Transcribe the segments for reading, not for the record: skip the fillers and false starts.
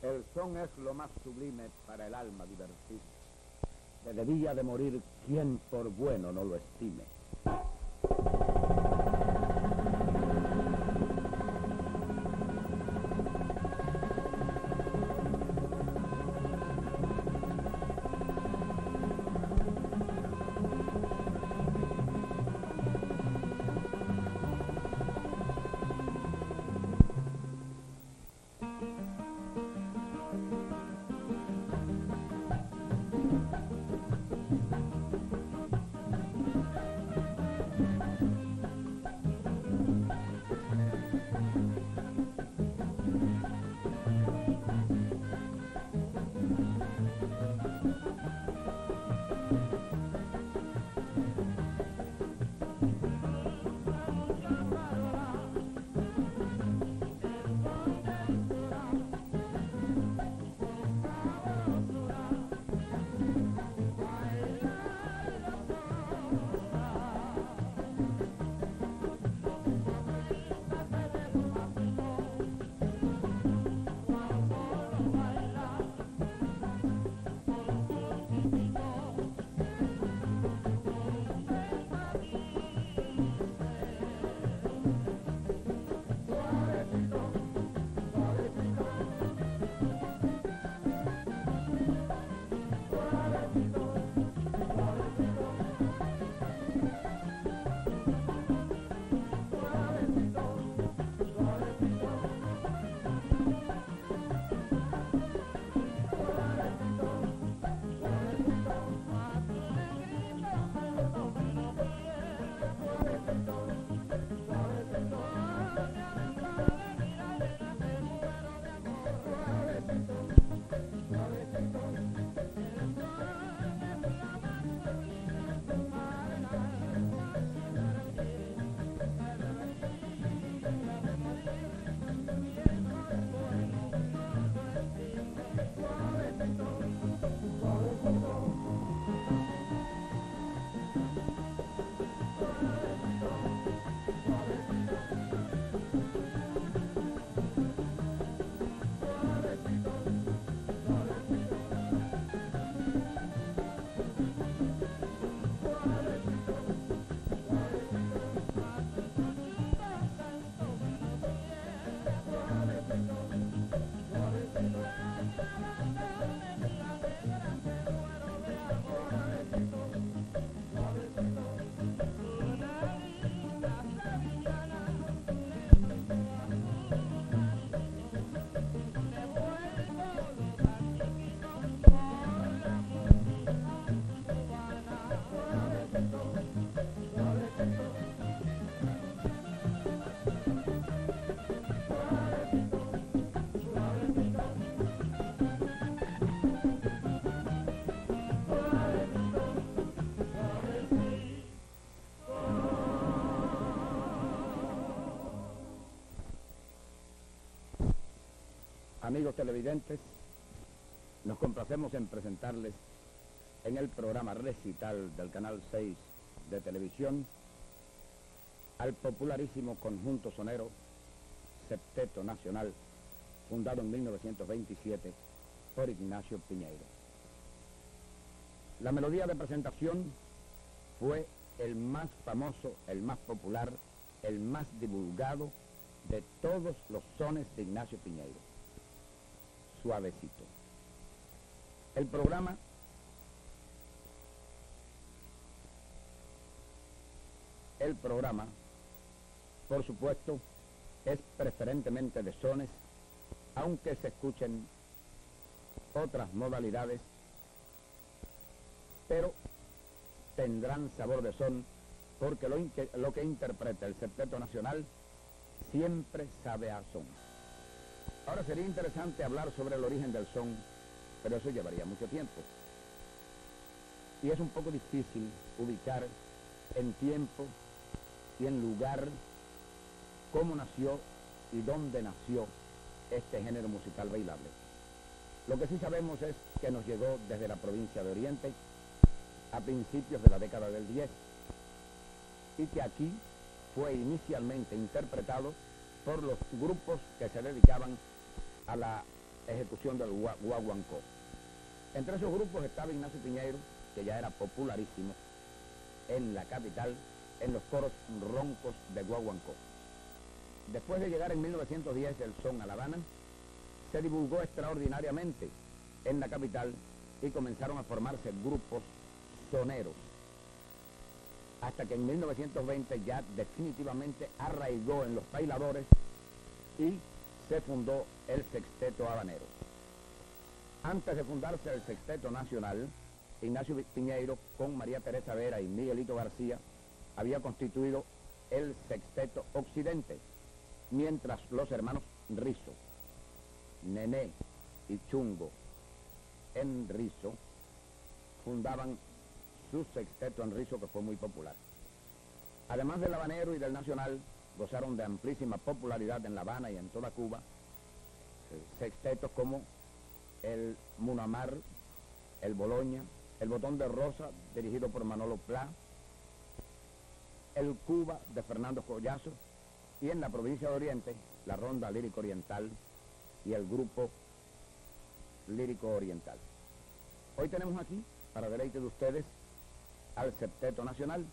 El son es lo más sublime para el alma divertida. Se debía de morir quien por bueno no lo estime. Amigos televidentes, nos complacemos en presentarles en el programa recital del Canal 6 de Televisión al popularísimo conjunto sonero Septeto Nacional, fundado en 1927 por Ignacio Piñeiro. La melodía de presentación fue el más famoso, el más popular, el más divulgado de todos los sones de Ignacio Piñeiro. Suavecito. El programa por supuesto, es preferentemente de sones, aunque se escuchen otras modalidades, pero tendrán sabor de son porque lo que interpreta el Septeto Nacional siempre sabe a son. Ahora sería interesante hablar sobre el origen del son, pero eso llevaría mucho tiempo. Y es un poco difícil ubicar en tiempo y en lugar cómo nació y dónde nació este género musical bailable. Lo que sí sabemos es que nos llegó desde la provincia de Oriente a principios de la década del 10 y que aquí fue inicialmente interpretado por los grupos que se dedicaban a la ejecución del guaguancó. Entre esos grupos estaba Ignacio Piñeiro, que ya era popularísimo en la capital, en los coros roncos de guaguancó. Después de llegar en 1910 el son a La Habana, se divulgó extraordinariamente en la capital y comenzaron a formarse grupos soneros, hasta que en 1920 ya definitivamente arraigó en los bailadores y se fundó el Sexteto Habanero. Antes de fundarse el Sexteto Nacional, Ignacio Piñeiro, con María Teresa Vera y Miguelito García, había constituido el Sexteto Occidente, mientras los hermanos Rizo, Nené y Chungo en Rizo fundaban su Sexteto en Rizo, que fue muy popular. Además del habanero y del nacional, gozaron de amplísima popularidad en La Habana y en toda Cuba sextetos como el Munamar, el Boloña, el Botón de Rosa, dirigido por Manolo Plá, el Cuba de Fernando Collazo, y en la provincia de Oriente, la Ronda Lírico Oriental y el Grupo Lírico Oriental. Hoy tenemos aquí, para deleite de ustedes, al Septeto Nacional,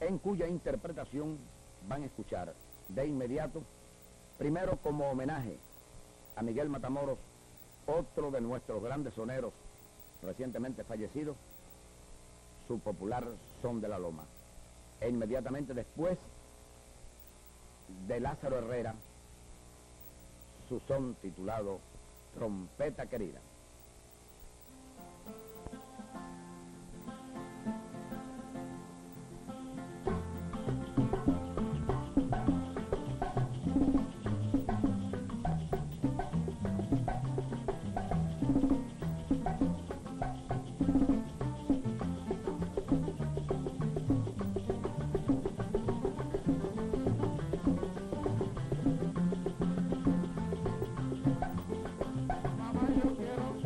en cuya interpretación van a escuchar de inmediato, primero como homenaje a Miguel Matamoros, otro de nuestros grandes soneros recientemente fallecido, su popular Son de la Loma, e inmediatamente después de Lázaro Herrera, su son titulado Trompeta Querida. Mamá, yo quiero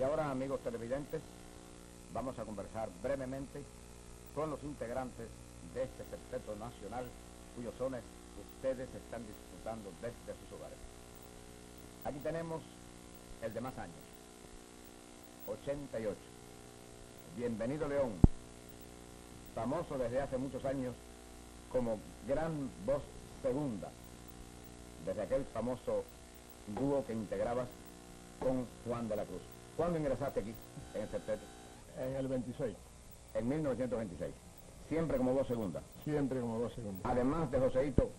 Y ahora, amigos televidentes, vamos a conversar brevemente con los integrantes de este Septeto Nacional, cuyos sones ustedes están disfrutando desde sus hogares. Aquí tenemos el de más años, 88. Bienvenido León, famoso desde hace muchos años como gran voz segunda, desde aquel famoso dúo que integrabas con Juan de la Cruz. ¿Cuándo ingresaste aquí, en el Septeto? En el 26. En 1926. Siempre como voz segunda. Siempre como voz segunda. Además de Joséito,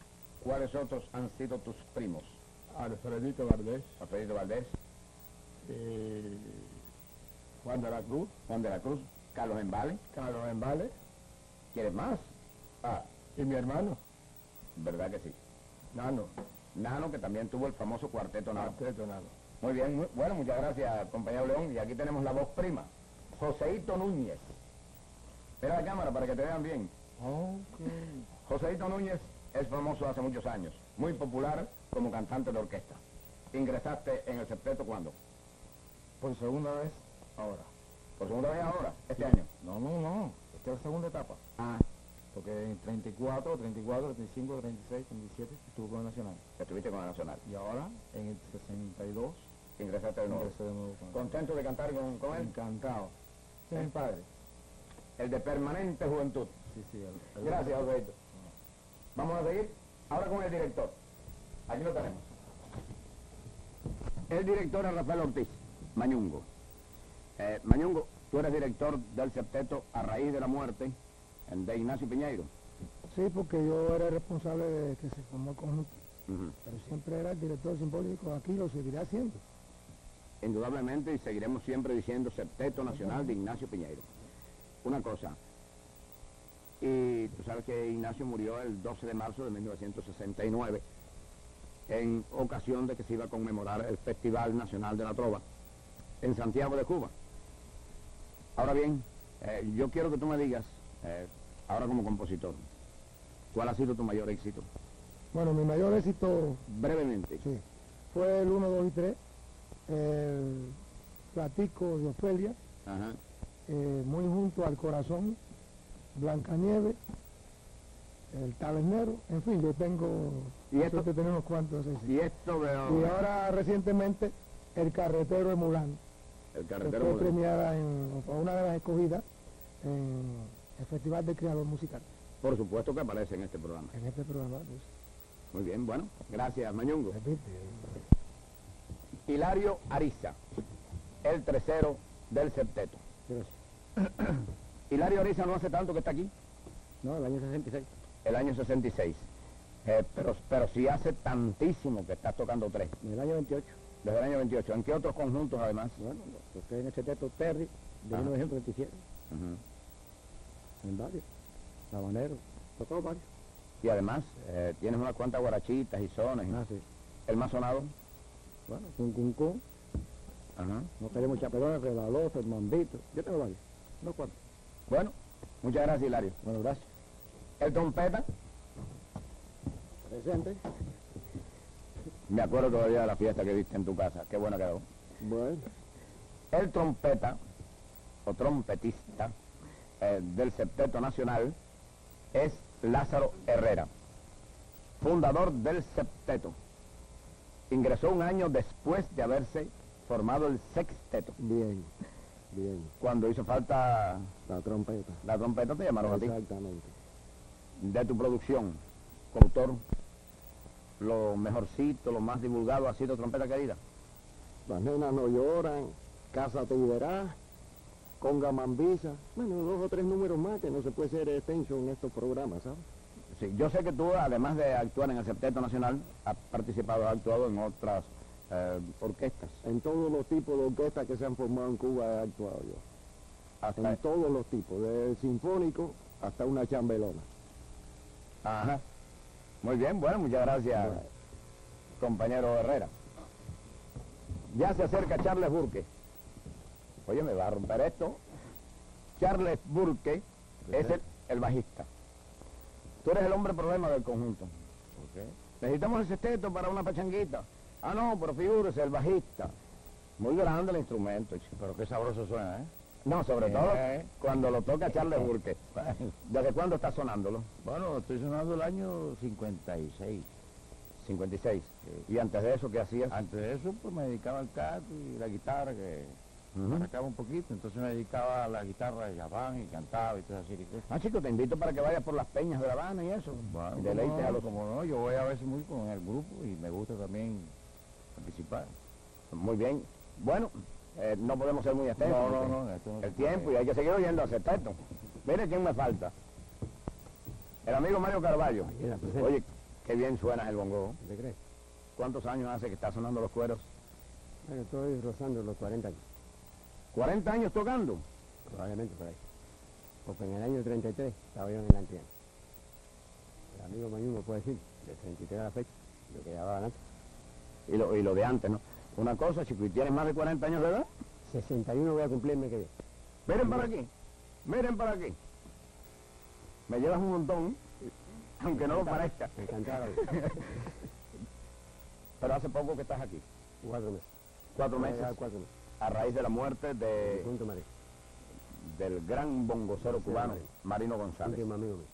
¿cuáles otros han sido tus primos? Alfredito Valdés. Alfredito Valdés. Juan de la Cruz. Juan de la Cruz. Carlos Mbale. Carlos Mbale. ¿Quieres más? Ah, y mi hermano. ¿Verdad que sí? Nano. Nano, que también tuvo el famoso cuarteto Nano. Cuarteto Nano. Muy bien, bueno, muchas gracias, compañero León. Y aquí tenemos la voz prima, Joséito Núñez. Mira la cámara para que te vean bien. Okay. Joséito Núñez es famoso hace muchos años, muy popular como cantante de orquesta. ¿Ingresaste en el septeto cuándo? Por segunda vez ahora. ¿Por segunda vez ahora? ¿Este año? No. Esta es la segunda etapa. Ah. Porque en 34, 35, 36, 37 estuve con el Nacional. Estuviste con el Nacional. Y ahora, en el 62, ingresaste de nuevo. ¿Contento de cantar con él? Encantado. Sí, mi padre. El de permanente juventud. Sí. Gracias, Alberto. Vamos a seguir ahora con el director. Aquí lo tenemos. El director es Rafael Ortiz Mañungo. Mañungo, tú eres director del septeto a raíz de la muerte de Ignacio Piñeiro. Sí, porque yo era responsable de que se formó el conjunto. Pero siempre era el director simbólico aquí, lo seguirá siendo. Indudablemente, y seguiremos siempre diciendo Septeto Nacional de Ignacio Piñeiro. Una cosa, y tú sabes que Ignacio murió el 12 de marzo de 1969, en ocasión de que se iba a conmemorar el Festival Nacional de la Trova, en Santiago de Cuba. Ahora bien, yo quiero que tú me digas, ahora como compositor, ¿cuál ha sido tu mayor éxito? Bueno, mi mayor éxito... Brevemente. Sí. Fue el 1, 2 y 3, el Platico de Ofelia, Muy junto al corazón, Blancanieves, el tabernero, en fin, yo tengo... ¿Y esto? Que tenemos cuantos éxitos. ¿Y esto? Y ahora recientemente, El Carretero Emulando. El Carretero Emulando. Fue premiada en una de las escogidas en... el Festival del Creador Musical. Por supuesto que aparece en este programa. En este programa, pues. Muy bien, bueno, gracias, Mañungo. Hilario Ariza, el tercero del septeto. Gracias. Hilario Ariza no hace tanto que está aquí. No, el año 66. El año 66. Pero sí hace tantísimo que estás tocando tres. Desde el año 28. Desde el año 28. ¿En qué otros conjuntos, además? Bueno, estoy en el Sexteto Terry de 1927. En varios, habanero, tocó varios. Y además, tienes unas cuantas guarachitas y sones. Ah, sí. ¿El más sonado? Bueno, Cun. Ajá. No tenemos chaperones, Redaloso, el mandito. Yo tengo varios, unos cuantos. Bueno, muchas gracias, Hilario. Bueno, gracias. ¿El trompeta? Presente. Me acuerdo todavía de la fiesta que diste en tu casa. Qué buena quedó. Bueno. El trompeta, o trompetista, del Septeto Nacional es Lázaro Herrera, fundador del septeto. Ingresó un año después de haberse formado el sexteto. Bien. Cuando hizo falta... La trompeta te llamaron a ti. Exactamente. De tu producción, coautor, lo mejorcito, lo más divulgado ha sido Trompeta Querida. Las nenas no lloran, casa tú verás, con gamambiza, bueno, 2 o 3 números más que no se puede hacer extenso en estos programas, ¿sabes? Sí, yo sé que tú, además de actuar en el Septeto Nacional, has participado, has actuado en otras orquestas. En todos los tipos de orquestas que se han formado en Cuba he actuado yo. En todos los tipos, del sinfónico hasta una chambelona. Ajá. Muy bien, bueno, muchas gracias, compañero Herrera. Ya se acerca Charles Burke. Oye, me va a romper esto. Charles Burke es el bajista. Tú eres el hombre problema del conjunto. Okay. Necesitamos el sexteto para una pachanguita. Ah, no, pero figúrese, el bajista. Muy grande el instrumento, chico. Pero qué sabroso suena, ¿eh? No, sobre todo cuando lo toca Charles Burke. ¿Desde cuándo está sonándolo? Bueno, estoy sonando el año 56. 56. Sí. ¿Y antes de eso qué hacías? Antes de eso pues me dedicaba al canto y la guitarra, que me arrancaba un poquito, entonces me dedicaba a la guitarra de Javán y cantaba y todo así. Ah, chico, te invito para que vayas por las peñas de La Habana y eso. Bueno, y deleites a los... como no, yo voy a veces muy con el grupo y me gusta también participar. Muy bien. Bueno, no podemos ser muy extensos. No, el tiempo, y hay que seguir oyendo a Septeto. Mire quién me falta. El amigo Mario Carballo. Oye, qué bien suena el bongo. ¿Te crees? ¿Cuántos años hace que está sonando los cueros? Bueno, estoy rozando los 40 años. ¿40 años tocando? Probablemente por ahí. Porque en el año 33 estaba yo en el antriano. El amigo Mañungo puede decir, de 33 a la fecha, lo que llevaba antes. Y lo de antes, ¿no? Una cosa, chico, ¿y tienes más de 40 años de edad? 61 voy a cumplirme que bien. Miren para aquí, miren para aquí. Me llevas un montón, aunque no lo parezca. Encantado. Pero hace poco que estás aquí. 4 meses. 4 meses. 4 meses. A raíz de la muerte de... del gran bongocero cubano, Marino González. Último amigo mío.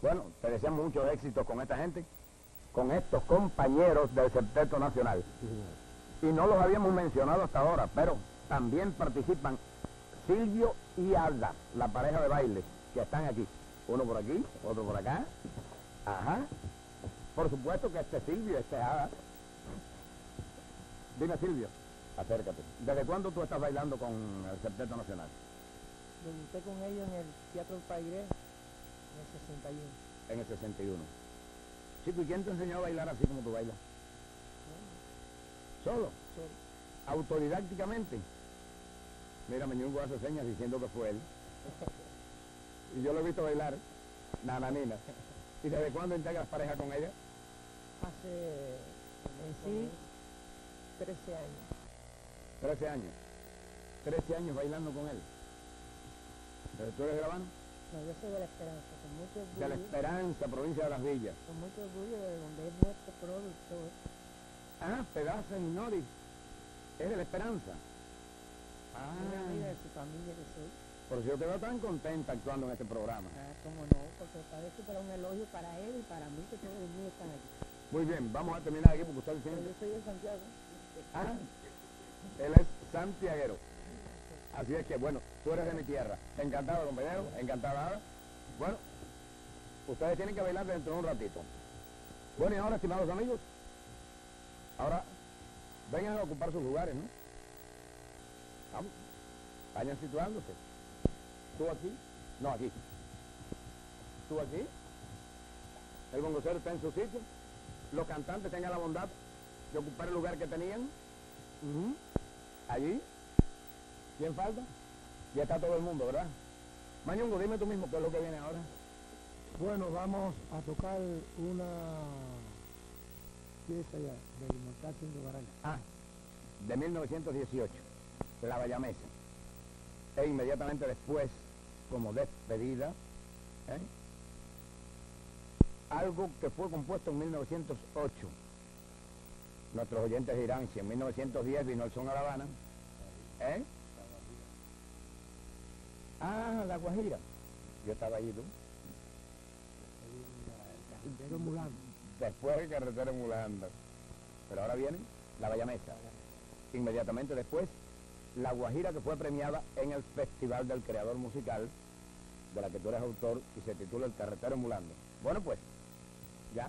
Bueno, te deseamos muchos éxitos con esta gente, con estos compañeros del Septeto Nacional. Y no los habíamos mencionado hasta ahora, pero también participan Silvio y Ada, la pareja de baile, que están aquí. Uno por aquí, otro por acá. Ajá. Por supuesto que este Silvio, este Ada. Dime, Silvio. Acércate. ¿Desde cuándo tú estás bailando con el Septeto Nacional? Debuté con ellos en el Teatro El Pairé en el 61. En el 61. Chico, ¿y quién te enseñó a bailar así como tú bailas? ¿Solo? Solo. Autodidácticamente. Mira, Mañungo hace señas diciendo que fue él. Y yo lo he visto bailar, nananina. ¿Y desde cuándo integras pareja con ella? Hace, en sí, 13 años. 13 años. 13 años bailando con él. ¿Tú eres grabando? No, yo soy de La Esperanza, con mucho orgullo. De La Esperanza, provincia de Las Villas. Con mucho orgullo de donde es nuestro productor. Ah, pedazo de Nori. Es de La Esperanza. Ah. Una amiga de su familia que soy. Por si yo te veo tan contenta actuando en este programa. Ah, cómo no, porque parece que era un elogio para él y para mí, que todos los niños están aquí. Muy bien, vamos a terminar aquí porque usted dice... Yo soy de Santiago. Ah, él es santiaguero. Así es que, bueno, tú eres de mi tierra. Encantado, compañero, encantada. Bueno, ustedes tienen que bailar dentro de un ratito. Bueno, y ahora, estimados amigos, ahora, vengan a ocupar sus lugares, ¿no? Vamos, vayan situándose. Tú aquí, no aquí. Tú aquí. El bongocero está en su sitio. Los cantantes tengan la bondad de ocupar el lugar que tenían. Allí. ¿Quién falta? Ya está todo el mundo, ¿verdad? Mañungo, dime tú mismo qué es lo que viene ahora. Bueno, vamos a tocar una... pieza ya, del montaje de Baranga. Ah, de 1918, La Bayamesa. E inmediatamente después, como despedida, algo que fue compuesto en 1908. Nuestros oyentes dirán, si en 1910 vino el son a La Habana, Ah, La Guajira. Yo estaba allí, tú. El carretero emulando. Después El carretero emulando. Pero ahora viene La Bayamesa. Inmediatamente después, La Guajira, que fue premiada en el Festival del Creador Musical, de la que tú eres autor, y se titula El carretero emulando. Bueno, pues, ya.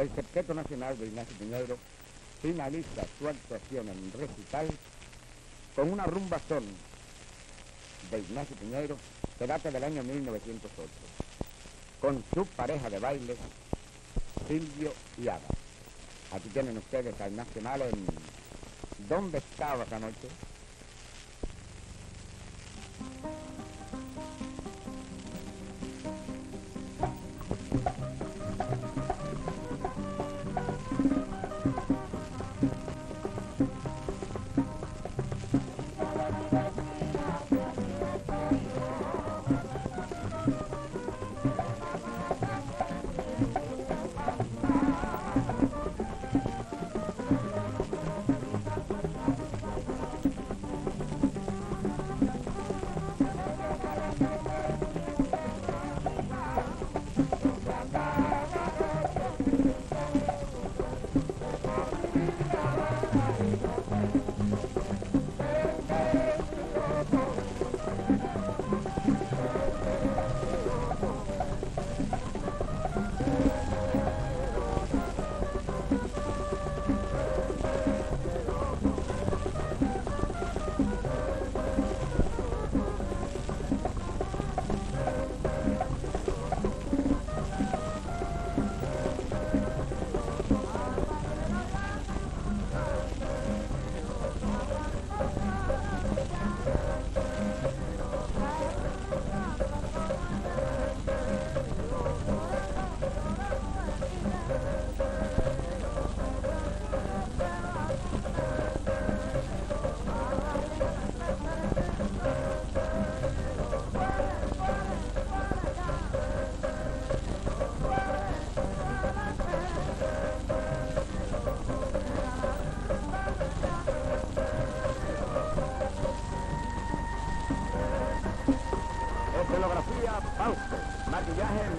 El Septeto Nacional de Ignacio Piñeiro finaliza su actuación en recital con una rumbazón de Ignacio Piñeiro que data del año 1908, con su pareja de baile, Silvio y Ada. Aquí tienen ustedes al Nacional en ¿Dónde estabas anoche?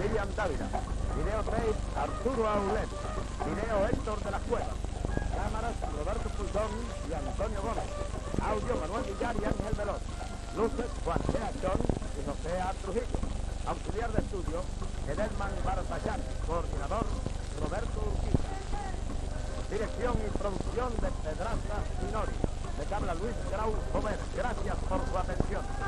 Lilian Dávila, video 3, Arturo Aulet, video Héctor de la Cueva, cámaras Roberto Pulsón y Antonio Gómez, audio Manuel Villar y Ángel Veloz, luces Juan de la Cruz y José A. Trujillo, auxiliar de estudio Edelman Baratayán, coordinador Roberto Urquiza, dirección y producción de Pedraza Minori, le habla Luis Grau Jover. Gracias por su atención.